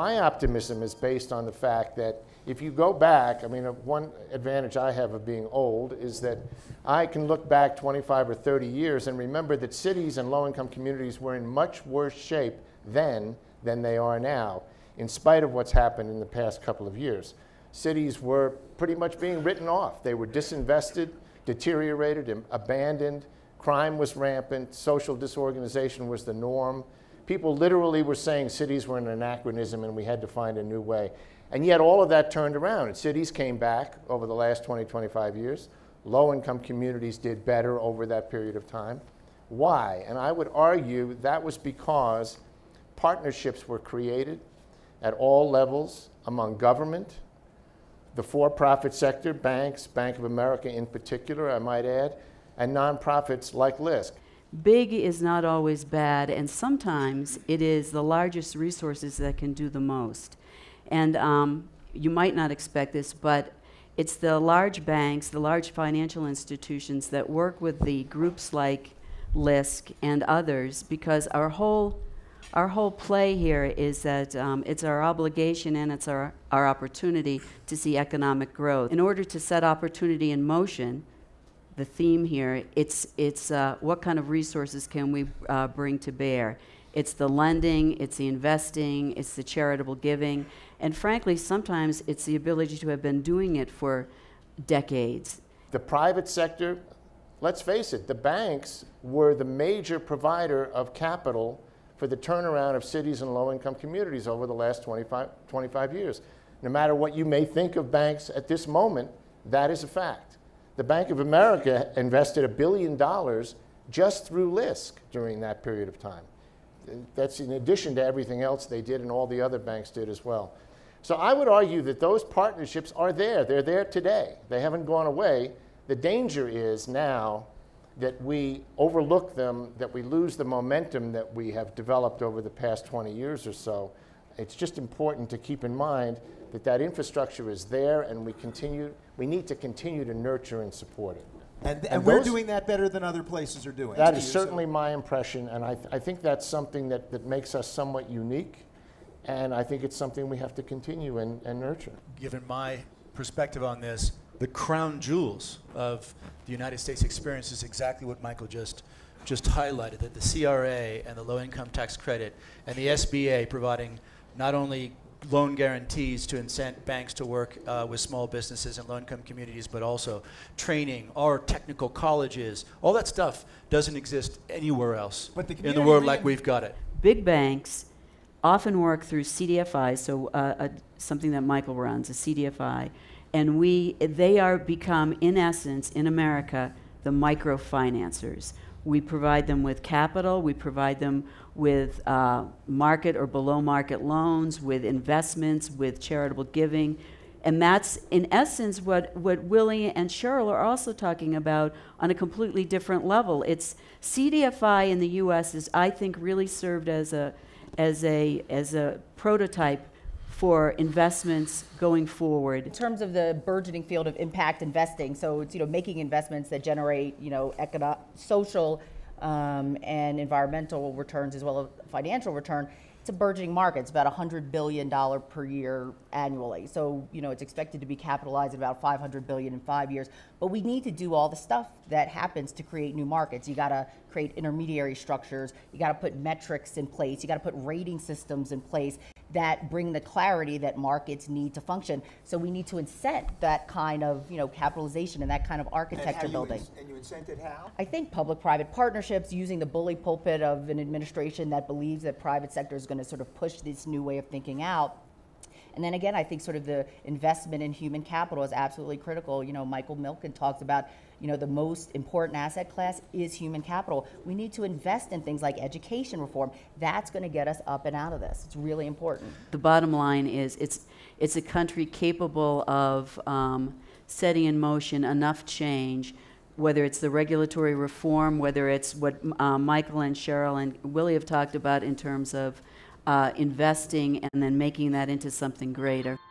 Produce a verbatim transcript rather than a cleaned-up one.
My optimism is based on the fact that if you go back, I mean, one advantage I have of being old is that I can look back twenty-five or thirty years and remember that cities and low-income communities were in much worse shape then than they are now, in spite of what's happened in the past couple of years. Cities were pretty much being written off. They were disinvested, deteriorated, and abandoned. Crime was rampant. Social disorganization was the norm. People literally were saying cities were an anachronism and we had to find a new way. And yet all of that turned around. And cities came back over the last twenty, twenty-five years. Low-income communities did better over that period of time. Why? And I would argue that was because partnerships were created at all levels among government, the for-profit sector, banks, Bank of America in particular, I might add, and nonprofits like LISC. Big is not always bad, and sometimes it is the largest resources that can do the most. And um, you might not expect this, but it's the large banks, the large financial institutions that work with the groups like LISC and others, because our whole, our whole play here is that um, it's our obligation and it's our, our opportunity to see economic growth. In order to set opportunity in motion, the theme here, it's, it's uh, what kind of resources can we uh, bring to bear? It's the lending, it's the investing, it's the charitable giving, and frankly, sometimes it's the ability to have been doing it for decades. The private sector, let's face it, the banks were the major provider of capital for the turnaround of cities and low-income communities over the last twenty-five years. No matter what you may think of banks at this moment, that is a fact. The Bank of America invested a billion dollars just through LISC during that period of time. That's in addition to everything else they did and all the other banks did as well. So I would argue that those partnerships are there. They're there today. They haven't gone away. The danger is now that we overlook them, that we lose the momentum that we have developed over the past twenty years or so. It's just important to keep in mind that that infrastructure is there and we continue, we need to continue to nurture and support it. And, and, and we're those, doing that better than other places are doing. That is certainly my impression, and I, th I think that's something that, that makes us somewhat unique, and I think it's something we have to continue and, and nurture. Given my perspective on this, the crown jewels of the United States experience is exactly what Michael just, just highlighted, that the C R A and the low-income tax credit and the S B A providing not only loan guarantees to incent banks to work uh, with small businesses and low-income communities, but also training, our technical colleges, all that stuff doesn't exist anywhere else but the in the world like we've got it. Big banks often work through C D F Is, so uh, a, something that Michael runs, a C D F I, and we, they are become, in essence, in America, the microfinancers. We provide them with capital, we provide them with uh, market or below market loans, with investments, with charitable giving. And that's, in essence, what, what Willie and Cheryl are also talking about on a completely different level. It's C D F I in the U S is, I think, really served as a, as a, as a prototype for investments going forward. In terms of the burgeoning field of impact investing, so it's, you know, making investments that generate, you know, economic, social, um, and environmental returns as well as financial return. It's a burgeoning market. It's about one hundred billion dollars per year annually. So, you know, it's expected to be capitalized at about five hundred billion dollars in five years. But we need to do all the stuff that happens to create new markets. You got to create intermediary structures. You got to put metrics in place. You got to put rating systems in place that bring the clarity that markets need to function. So we need to incent that kind of, you know, capitalization and that kind of architecture and building. And you incent it how? I think public-private partnerships, using the bully pulpit of an administration that believes that private sector is going to sort of push this new way of thinking out. And then again, I think sort of the investment in human capital is absolutely critical. You know, Michael Milken talks about, you know, the most important asset class is human capital. We need to invest in things like education reform. That's going to get us up and out of this. It's really important. The bottom line is it's, it's a country capable of um, setting in motion enough change, whether it's the regulatory reform, whether it's what uh, Michael and Cheryl and Willie have talked about in terms of Uh, investing and then making that into something greater.